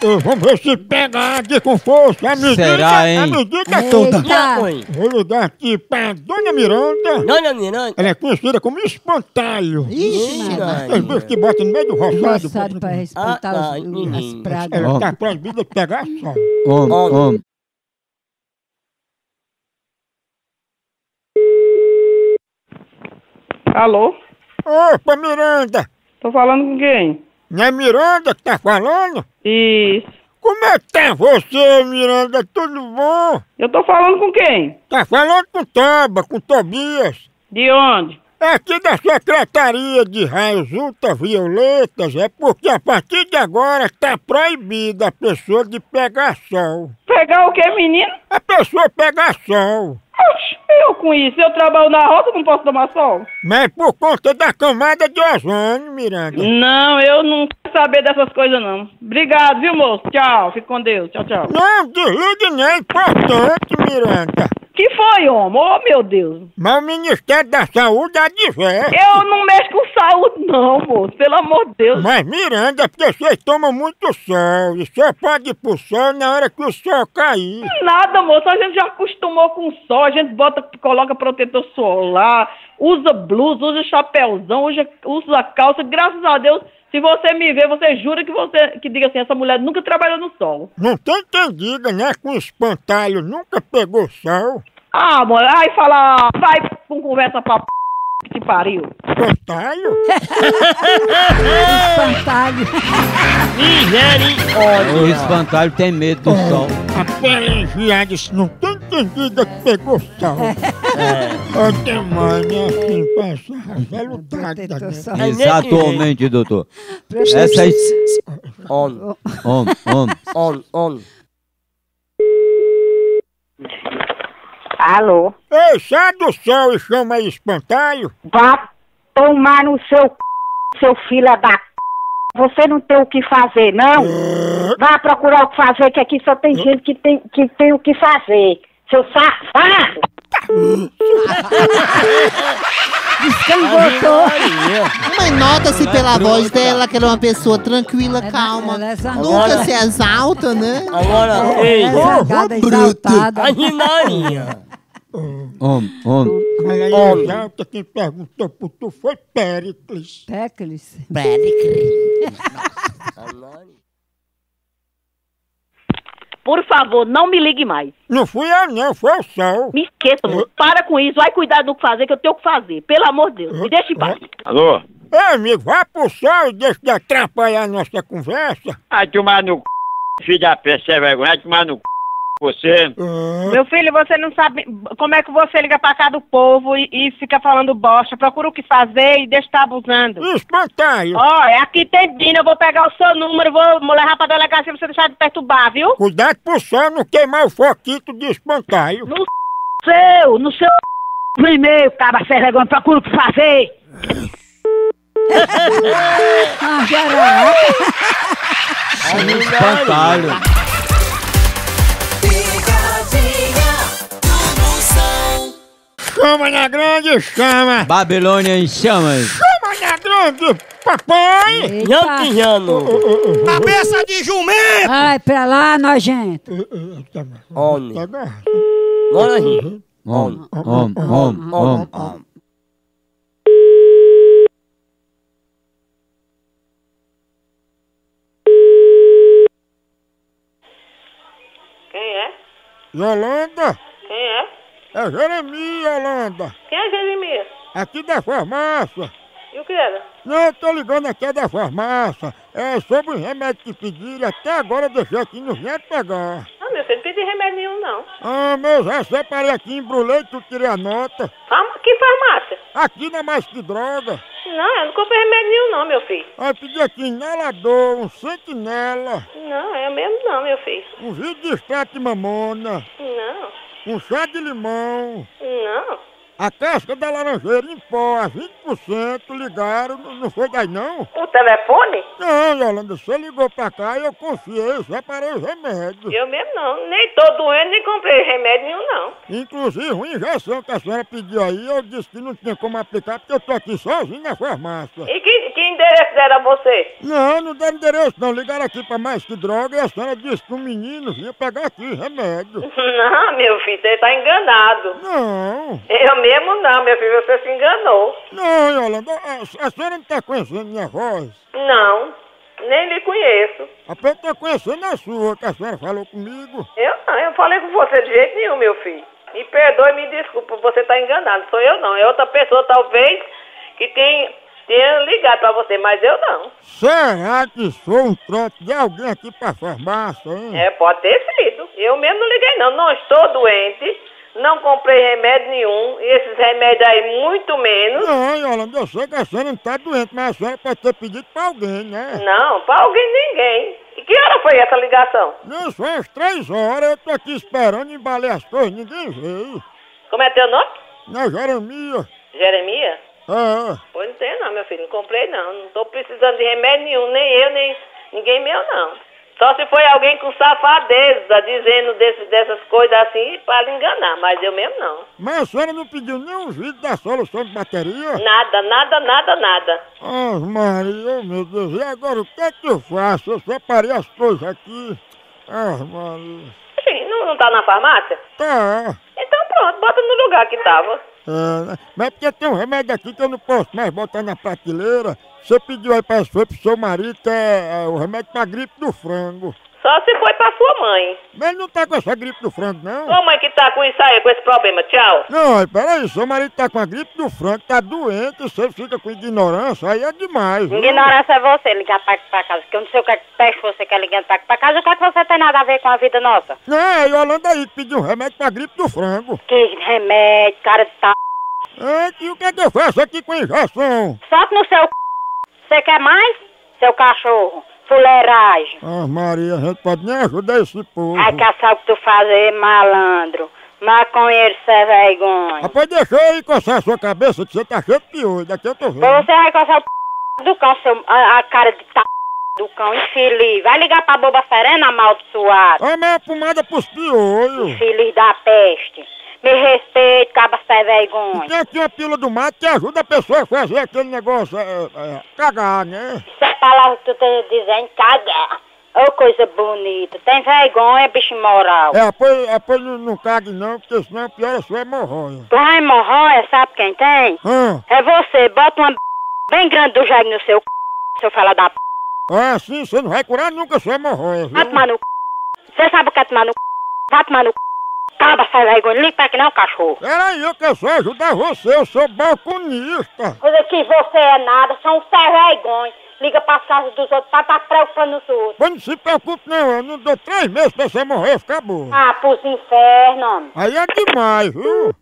Vamos ver se pega aqui com força. Será, hein? A medida toda. Vou ligar aqui pra Dona Miranda. Dona Miranda? Ela é conhecida como espantalho. Ixi, as duas que botam no meio do roçado. Roçado pra espantar as pragas. Ela tá proibida de pegar sol. Homem. Alô? Opa, Miranda. Tô falando com quem? Não é Miranda que tá falando? Isso. Como é que tá você, Miranda? Tudo bom? Eu tô falando com quem? Tá falando com Toba, com Tobias. De onde? É aqui da Secretaria de Raios Ultravioletas. É porque a partir de agora tá proibida a pessoa de pegar sol. Pegar o quê, menino? A pessoa pegar sol. Oxe, eu com isso, eu trabalho na roça, não posso tomar sol? Mas por conta da camada de ozônio, Miranda. Não, eu não quero saber dessas coisas, não. Obrigado, viu, moço? Tchau, fique com Deus. Tchau, tchau. Não, desligue não, é importante, Miranda. Que foi, homem? Oh, meu Deus. Mas o Ministério da Saúde adverte. Eu não mexo com saúde, não, moço. Pelo amor de Deus. Mas, Miranda, porque vocês tomam muito sol. E só pode ir pro sol na hora que o sol cair. Nada, moço. A gente já acostumou com o sol. A gente coloca protetor solar, usa blusa, usa chapéuzão, usa calça. Graças a Deus, se você me ver, você jura que diga assim, essa mulher nunca trabalhou no sol. Não tem quem diga, né? Com espantalho, nunca pegou sol. Ah, amor, aí fala, vai com conversa pra p*** que te pariu. Espantalho? Espantalho. Misericórdia. O espantalho tem medo do sol. A pele enviada, não tem quem diga que pegou sol. Ô, demônio, assim, passa velho. Exatamente, doutor. Essa é... Homem. Alô? Ei, sai do sol e chama espantalho. Vá tomar no seu c... seu filho da c... Você não tem o que fazer, não? Vá procurar o que fazer, que aqui só tem gente que tem o que fazer. Seu safado! Mas nota-se pela voz dela que ela é uma pessoa tranquila, calma. Nunca se exalta, né? Agora, ei! Bruto! Exalta quem perguntou por tu foi Péricles. Péricles? Péricles. Por favor, não me ligue mais. Não fui eu não, foi o sol. Me esqueça, moço. Para com isso, vai cuidar do que fazer, que eu tenho o que fazer. Pelo amor de Deus, me deixa em paz. Alô? Ei, amigo, vá pro sol e deixa de atrapalhar a nossa conversa. Vai tomar no c... filho da peste, você é vergonha, vai tomar no c... você. Meu filho, você não sabe como é que você liga pra cá do povo e fica falando bosta. Procura o que fazer e deixa estar abusando. Espantalho. Ó, aqui tem Dina, eu vou pegar o seu número, vou levar pra delegacia pra você deixar de perturbar, viu? Cuidado pro sol não queimar o foquito de espantalho. No seu, no seu primeiro, cara, sem vergonha, procura o que fazer. Ah, garoto. Espantalho. Chama na grande, chama! Babilônia em chamas! Chama na grande, papai! Cabeça de jumento! Vai pra lá, nojento! Homem! Homem! Homem! Quem é? Yolanda! Quem é? É Jeremias, Holanda. Quem é Jeremias? Aqui da farmácia. E o que era? Não, eu tô ligando aqui da farmácia. É sobre os remédios que pediram. Até agora eu deixei aqui, não vem pegar. Ah, meu filho, não pedi remédio nenhum, não. Ah, meu, já separei aqui, embrulhei, tu tirei a nota. Que farmácia? Aqui não é mais que droga. Não, eu não comprei remédio nenhum, não, meu filho. Ah, eu pedi aqui inalador, um sentinela. Não, é mesmo não, meu filho. Um vidro de extrato de mamona. Não. Um chá de limão. Não. A casca da laranjeira em pó, a 20%, ligaram, não foi daí não? O telefone? Não, Yolanda, você ligou pra cá e eu confiei, separei os remédios. Eu mesmo não, nem tô doendo, nem comprei remédio nenhum não. Inclusive, uma injeção que a senhora pediu aí, eu disse que não tinha como aplicar, porque eu tô aqui sozinho na farmácia. E que endereço deram a você? Não, não deram endereço não. Ligaram aqui pra Mais Que Droga e a senhora disse que o menino vinha pegar aqui remédio. Não, meu filho, você tá enganado. Não. Eu mesmo não, meu filho, você se enganou. Não, Yolanda, a senhora não tá conhecendo minha voz? Não, nem lhe conheço. Apenas tá conhecendo a sua, que a senhora falou comigo. Eu não, eu falei com você de jeito nenhum, meu filho. Me perdoe, me desculpa, você tá enganado. Sou eu não, é outra pessoa talvez que tenha ligado pra você, mas eu não. Será que sou um trote de alguém aqui pra farmácia, hein? É, pode ter sido. Eu mesmo não liguei não, não estou doente, não comprei remédio nenhum, esses remédios aí muito menos. Não, Yolanda, eu sei que a senhora não tá doente, mas a senhora pode ter pedido pra alguém, né? Não, pra alguém ninguém. E que hora foi essa ligação? Não, são as 3 horas, eu tô aqui esperando, embalei as coisas, ninguém veio. Como é teu nome? Não, Jeremias. Jeremias? Ah. Pois não tem não, meu filho, não comprei não, não tô precisando de remédio nenhum, nem eu, nem ninguém meu não. Só se foi alguém com safadeza, dizendo dessas coisas assim, para enganar, mas eu mesmo não. Mas a senhora não pediu nenhum vídeo da solução de bateria? Nada, nada, nada, nada. Ah, Maria, meu Deus, e agora o que é que eu faço? Eu separei as coisas aqui. Ah, Maria. Enfim, não tá na farmácia? Tá. Então pronto, bota no lugar que tava. É, mas porque tem um remédio aqui que eu não posso mais botar na prateleira. Você pediu aí para foi pro seu marido que é o remédio pra gripe do frango. Só se foi pra sua mãe. Mas ele não tá com essa gripe do frango, não. Sua mãe que tá com isso aí, com esse problema, tchau. Não, peraí, seu marido tá com a gripe do frango, tá doente, você fica com ignorância, aí é demais. Ignorância é você ligar pra casa, que eu não sei o que peste você quer ligando pra casa, o que é que você tem nada a ver com a vida nossa? Não, é a Yolanda aí que pediu um remédio pra gripe do frango. Que remédio, cara de tal. E o que é que eu faço aqui com injeção? Sobe no seu c... Você quer mais, seu cachorro? Fuleiragem. Ah, Maria, a gente pode nem ajudar esse povo. Ai, caçar o que tu fazer, malandro. Maconheiro sem vergonha. Ah, pode deixar eu ir coçar a sua cabeça, que você tá cheio de piolho, daqui eu tô vendo. Você vai coçar o p... do cão, seu... a cara de t... do cão, infeliz. Vai ligar pra boba serena, amaldiçoado. Ah, mas a pomada pros piolhos. Infeliz da peste. Me respeite, caba sem vergonha. E tem aqui uma pílula do mato que ajuda a pessoa a fazer aquele negócio, cagar, né? Essa palavra que tu tá dizendo, cagar. Ô, oh, coisa bonita. Tem vergonha, bicho imoral. É, pois não cague não, porque senão pior é sua hemorroia. Tua hemorroia, sabe quem tem? É você, bota uma b... bem grande do jegue no seu c... se eu falar da p... Ah, sim, você não vai curar nunca sua hemorroia, viu? Vai tomar no c... Você sabe o que é tomar no c... Vai tomar no c... Caba, sai vergonha, liga pra que não, cachorro. Peraí, eu quero só ajudar você, eu sou balconista. Coisa que você é nada, só um sem vergonha. Liga pra casa dos outros, pra tá preocupando os outros. Mas não se preocupe não, eu não dou 3 meses pra você morrer, acabou. Ah, pros infernos, homem. Aí é demais, viu?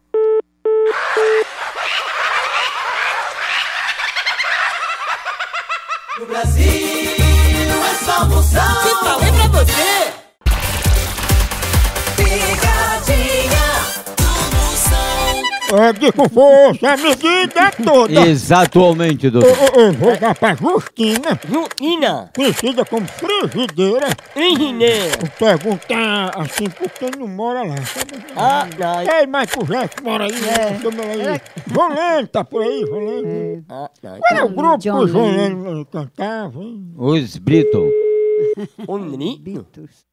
No Brasil é só moção. Que tal é pra você? De com força, a medida toda. Exatamente, doutor. Eu vou dar pra Justina. Justina. Conhecida como frigideira. Frigideira. Vou perguntar assim, por que não mora lá? Ah, não. Ei, mas tu já mora aí, né? Jolene, tá por aí, Jolene. Qual era o grupo que o Jolene cantava, hein? Os Britos. Os Britos.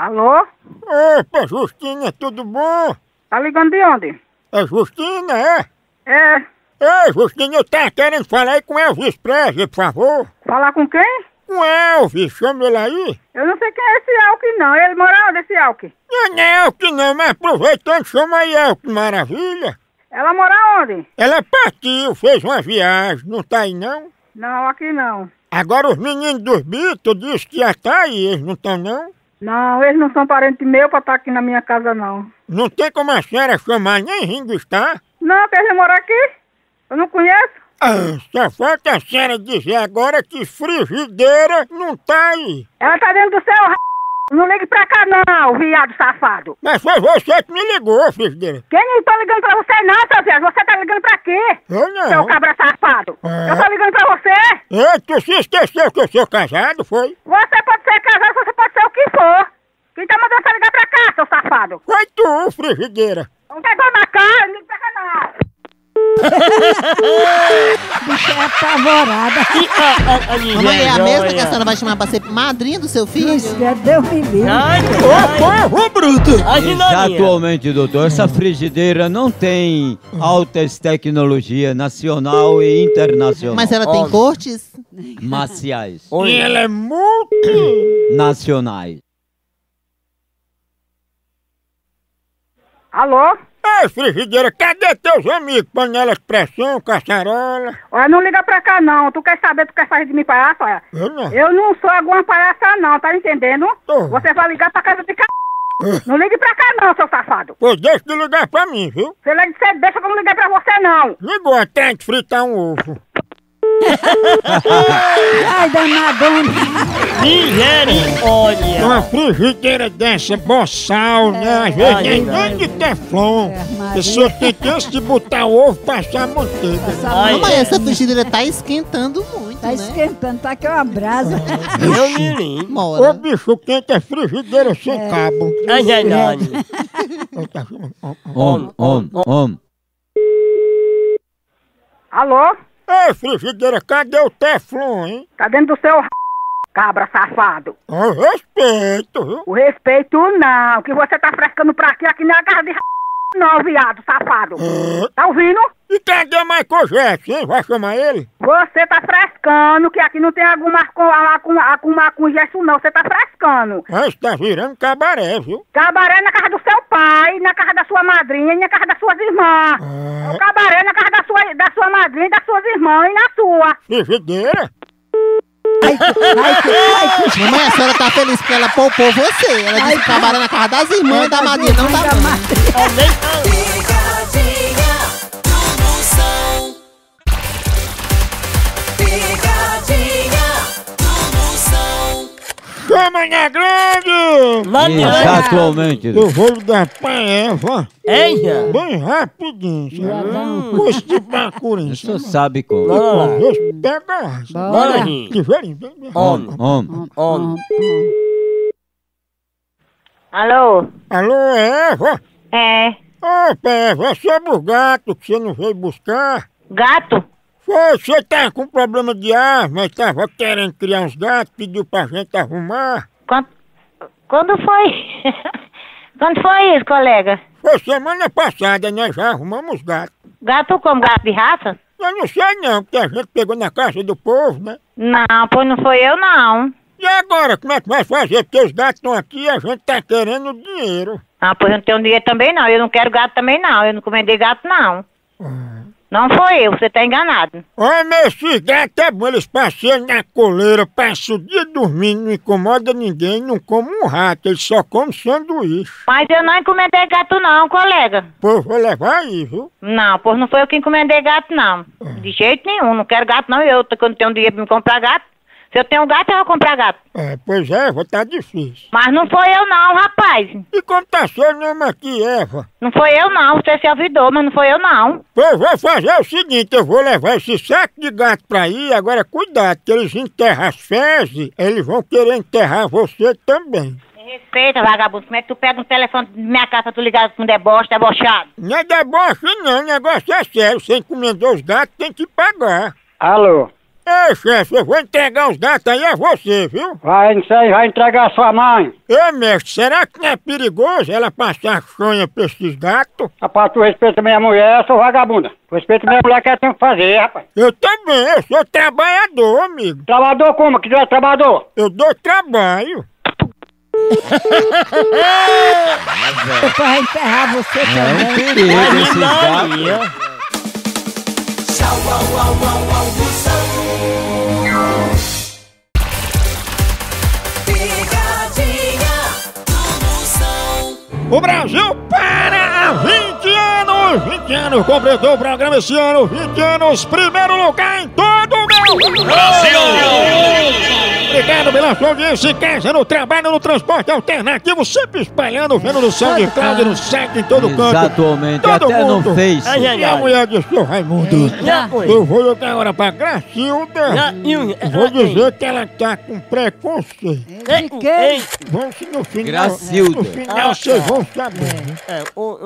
Alô? Opa, Justina, tudo bom? Tá ligando de onde? É Justina, é? É. Ei, Justina, eu tava querendo falar aí com o Elvis Presley, por favor. Falar com quem? Com Elvis, chama ele aí. Eu não sei quem é esse Elvis não, ele mora onde esse Elvis? Não é Elvis não, mas aproveitando, chama aí Elvis, maravilha. Ela mora onde? Ela partiu, fez uma viagem, não tá aí não? Não, aqui não. Agora os meninos dos Beatles dizem que já tá aí, eles não estão não? Não, eles não são parentes meus pra estar aqui na minha casa, não. Não tem como a senhora chamar nem Ringo Starr? Não, quer morar aqui? Eu não conheço. Ah, só falta a senhora dizer agora que frigideira não tá aí. Ela tá dentro do seu r... Não ligue pra cá, não, viado safado. Mas foi você que me ligou, frigideira. Quem não tá ligando pra você, não, seu viado? Você tá ligando pra quê? Eu não. Seu cabra safado. É. Eu tô ligando pra você. É, tu se esqueceu que eu sou casado, foi? Você pode ser casado, você pode ser o que for. Quem tá mandando você ligar pra cá, seu safado? Foi tu, frigideira. Não pegou na cara, não liga pra cá, não. Bicho é apavorada. Mamãe, é a mesma que a senhora vai chamar pra ser madrinha do seu filho? Isso, Deus me livre. Ô, bruto! Atualmente, doutor, essa frigideira não tem altas tecnologias nacional e internacional. Mas ela tem cortes? Marciais. E ela é multinacionais. Alô? Ei, frigideira, cadê teus amigos? Panela de pressão, caçarola? Olha, não liga pra cá não, tu quer saber, tu quer fazer de mim palhaça, olha? Eu não sou alguma palhaça não, tá entendendo? Tô. Você vai ligar pra casa de c... Não ligue pra cá não, seu safado. Pois deixa de ligar pra mim, viu? Você deixa que eu não liguei pra você não. Ligou até de fritar um ovo. Ai, danadona. Misericórdia. Uma frigideira dessa, boçal, né? Às vezes nem vem de teflon. A pessoa tem chance de botar ovo, passar manteiga. Mas essa frigideira tá esquentando muito, né? Tá esquentando, tá que é uma brasa. Eu me lembro. Ô, bicho quente é frigideira sem cabo. É verdade. Alô? Ei, frigideira, cadê o teflon, hein? Tá dentro do seu r... cabra safado. O respeito, viu? O respeito não, que você tá frescando pra aqui não é casa de r... não, viado safado. Tá ouvindo? E cadê mais Cogete, hein? Vai chamar ele? Você tá frescando, que aqui não tem alguma congesso não, você tá frescando. Mas tá virando cabaré, viu? Cabaré na casa do seu pai, na casa da sua madrinha e na casa das suas irmãs. O cabaré na casa da sua madrinha, das suas irmãs e na sua. Frigideira? Mamãe, a senhora tá feliz porque ela poupou você. Ela disse que trabalha na casa das irmãs e da madrinha, não da mãe. Manhã grande! Manhã. Atualmente. Eu vou ligar pra Eva. Eia! Bem rapidinho, sabe? Puxa de bacurinho. Você sabe como? Bora! Bora! Que velho! Alô? Alô, Eva? É? Opa, Eva, é sobre o gato que você não veio buscar. Gato? Você tá com problema de asma, estava querendo criar uns gatos, pediu pra gente arrumar. Quando foi? Quando foi isso, colega? Foi semana passada, nós já arrumamos gato. Gato como? Gato de raça? Eu não sei não, porque a gente pegou na casa do povo, né? Não, pois não foi eu não. E agora, como é que vai fazer? Porque os gatos estão aqui e a gente tá querendo dinheiro. Ah, pois eu não tenho dinheiro também não, eu não quero gato também não, eu não encomendei gato não. Não foi eu, você tá enganado. Olha, meu cigarro é bom, eles passeiam na coleira, passam o dia dormindo, não incomoda ninguém, não come um rato, eles só comem sanduíche. Mas eu não encomendei gato não, colega. Pô, vou levar aí, viu? Não, pô, não foi eu que encomendei gato não. De jeito nenhum, não quero gato não, eu quando tenho dinheiro pra me comprar gato. Se eu tenho gato, eu vou comprar gato. É, pois é, Eva, tá difícil. Mas não foi eu não, rapaz. E como tá seu nome aqui, Eva? Não foi eu não, você é servidor, mas não foi eu não. Eu vou fazer o seguinte, eu vou levar esse saco de gato pra aí, agora cuidado, que eles enterram as fezes, eles vão querer enterrar você também. Respeita, vagabundo, como é que tu pega um telefone de minha casa pra tu ligar com deboche, debochado? Não é deboche não, o negócio é sério, você encomendou os gatos, tem que pagar. Alô? Ei, chefe, eu vou entregar os gatos aí a você, viu? Vai, não sei, vai entregar a sua mãe. Ei, mestre, será que não é perigoso ela passar sonha pra esses gatos? Rapaz, tu respeita minha mulher, eu sou vagabunda. Tu respeita minha mulher que ela tem que fazer, rapaz. Eu também, eu sou trabalhador, amigo. Trabalhador como? Que tu é trabalhador? Eu dou trabalho. É pra enterrar você também. É perigoso gatos. Tchau, O Brasil para 20 anos, completou o programa esse ano, 20 anos, primeiro lugar em todo o meu Brasil! Obrigado pela sua audiência em casa, no trabalho, no transporte alternativo, sempre espalhando, vendo no SoundCloud, no site, em todo canto. Exatamente, todo até mundo. No Face. E a mulher do seu Raimundo, eu vou outra hora pra Gracilda, vou dizer que ela tá com preconceito. De quem? Vamos no final. Gracilda. No final vocês vão saber.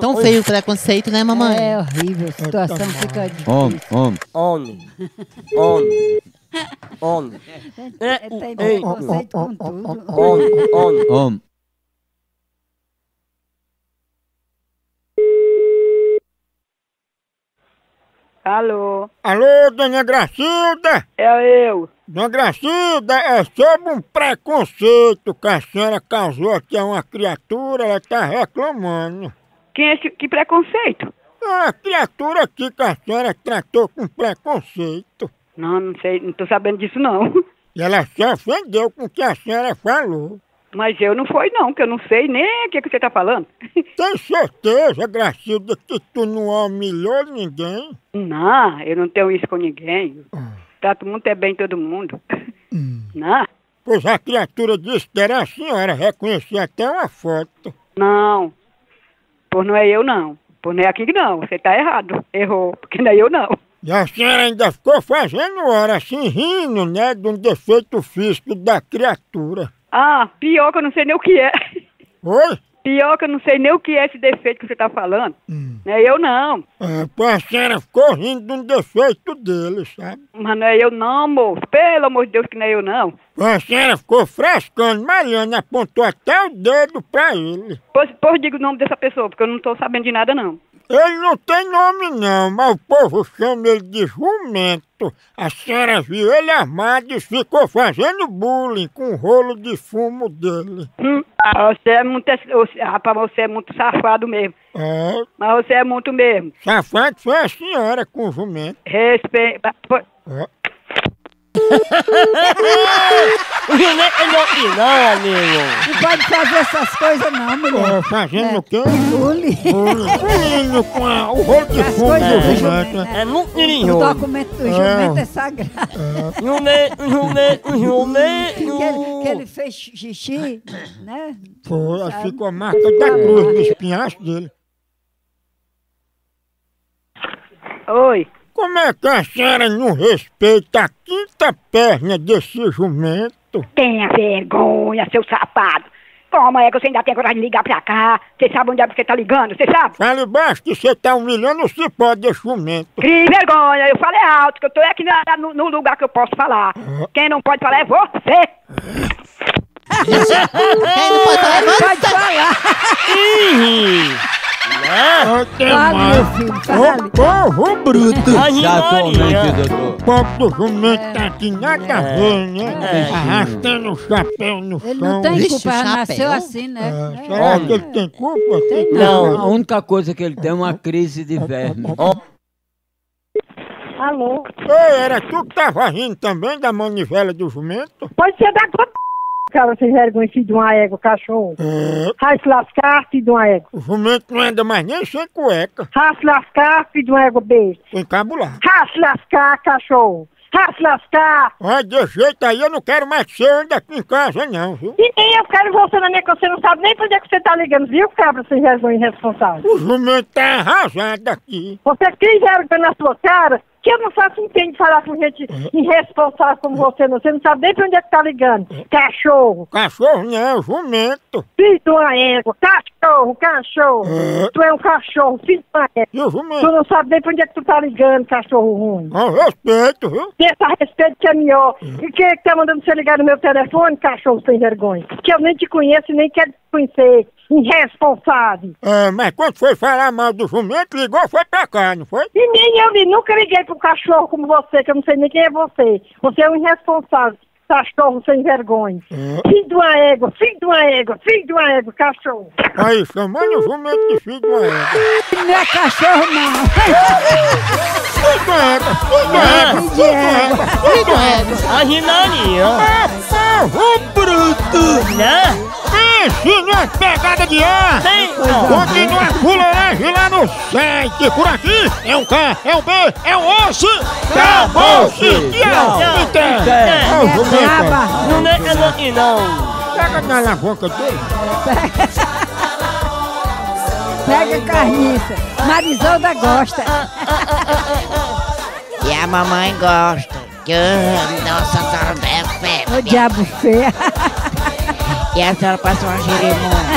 Tão feio o preconceito, né, mamãe? É horrível, a situação fica difícil. Homem. Tem preconceito com tudo. Homem. Alô? Alô, dona Gracilda? É eu. Dona Gracilda, é sobre um preconceito que a senhora causou aqui a uma criatura, ela tá reclamando. Que preconceito? É, a criatura aqui que a senhora tratou com preconceito. Não sei, não tô sabendo disso não. E ela se ofendeu com o que a senhora falou. Mas eu não fui não, que eu não sei nem o que você tá falando. Tem certeza, Gracilda, que tu não humilhou ninguém? Não, eu não tenho isso com ninguém. Trato muito bem todo mundo. Não. Pois a criatura disse que era a senhora, reconheci até uma foto. Não, pois não é eu não. Pois não é aqui não, você tá errado. Errou, porque não é eu não. E a senhora ainda ficou fazendo hora assim, rindo, né, de um defeito físico da criatura. Ah, pior que eu não sei nem o que é. Oi? Pior que eu não sei nem o que é esse defeito que você tá falando. Não é eu não. É, pô, a senhora ficou rindo de um defeito dele, sabe? Mas não é eu não, amor. Pelo amor de Deus que não é eu não. Pô, a senhora ficou frescando. Mariana apontou até o dedo pra ele. Pois diga o nome dessa pessoa, porque eu não tô sabendo de nada não. Ele não tem nome não, mas o povo chama ele de jumento. A senhora viu ele armado e ficou fazendo bullying com o rolo de fumo dele. Rapaz, você é muito safado mesmo. É. Mas você é muito mesmo. Safado foi a senhora com o jumento. Respeita. É. O jumento é louco não, amigo. Não pode fazer essas coisas não, mulher. Fazendo o quê? Bullying. Bullying com o rolo de fumo do jumento. É muito lindo. O documento do jumento é sagrado. Que ele fez xixi, né? Foi, aí ficou a marca da cruz no espinhaço dele. Oi. Como é que a senhora não respeita a quinta perna desse jumento? Tenha vergonha, seu safado. Como é que você ainda tem coragem de ligar pra cá? Você sabe onde é que você tá ligando, você sabe? Fale baixo que você tá humilhando o cipó desse jumento. Crie vergonha, eu falei alto, que eu tô aqui no lugar que eu posso falar. Quem não pode falar é você. Quem não pode falar é você. Pode falar. Porro bruto! Exatamente, doutor. O povo do jumento tá aqui nada a ver, né? Arrastando o chapéu no chão. Ele não tem culpa, nasceu assim, né? Será que ele tem culpa? Não, a única coisa que ele tem é uma crise de verme. Alô? Ei, era tu que tava rindo também da manivela do jumento? Pode ser da conta. Cara, vocês vergonha, filho de uma égua, cachorro. Vai se lascar, filho de uma égua. O jumento não anda mais nem sem cueca. Vai se lascar, filho de uma égua, besta. Tô encabulado. Vai se lascar, cachorro. Vai se lascar. Olha, de jeito aí, eu não quero mais que você ande aqui em casa, não, viu? E nem eu quero você na minha casa, você não sabe nem pra onde é que você tá ligando, viu, cabra, sem vergonha irresponsável? O jumento tá arrasado aqui. Você tem vergonha na sua cara? Que eu não faço entender de falar com gente irresponsável como você, não. Você não sabe nem pra onde é que tá ligando. Cachorro. Cachorro não, jumento. Filho de uma égua. Cachorro. Tu é um cachorro, filho de uma égua. Tu não sabe nem pra onde é que tu tá ligando, cachorro ruim. Eu respeito, viu? Pensa respeito que é melhor. E quem é que tá mandando você ligar no meu telefone, cachorro sem vergonha? Que eu nem te conheço e nem quero te conhecer. Irresponsável. Mas quando foi falar mal do jumento, ligou, foi pra cá, não foi? E nem eu nunca liguei pro cachorro como você, que eu não sei nem quem é você. Você é um irresponsável, cachorro sem vergonha. Filho de uma égua, cachorro. Aí, chamando o jumento de filho de uma égua. Não é cachorro, não. Filho de uma égua. A Rinani, ó. É porro bruto, né? ensina as pegadas de ar. Continua a fuleiragem lá no site. Por aqui é um K, é um B, é um osso. Acabou-se. E é o que tem. Não meca no aqui não. Pega na alavanca dele. Pega carniça. Marisolda gosta. E a mamãe gosta. Nossa senhora, é feia. O diabo feia. E a senhora passou uma girimona.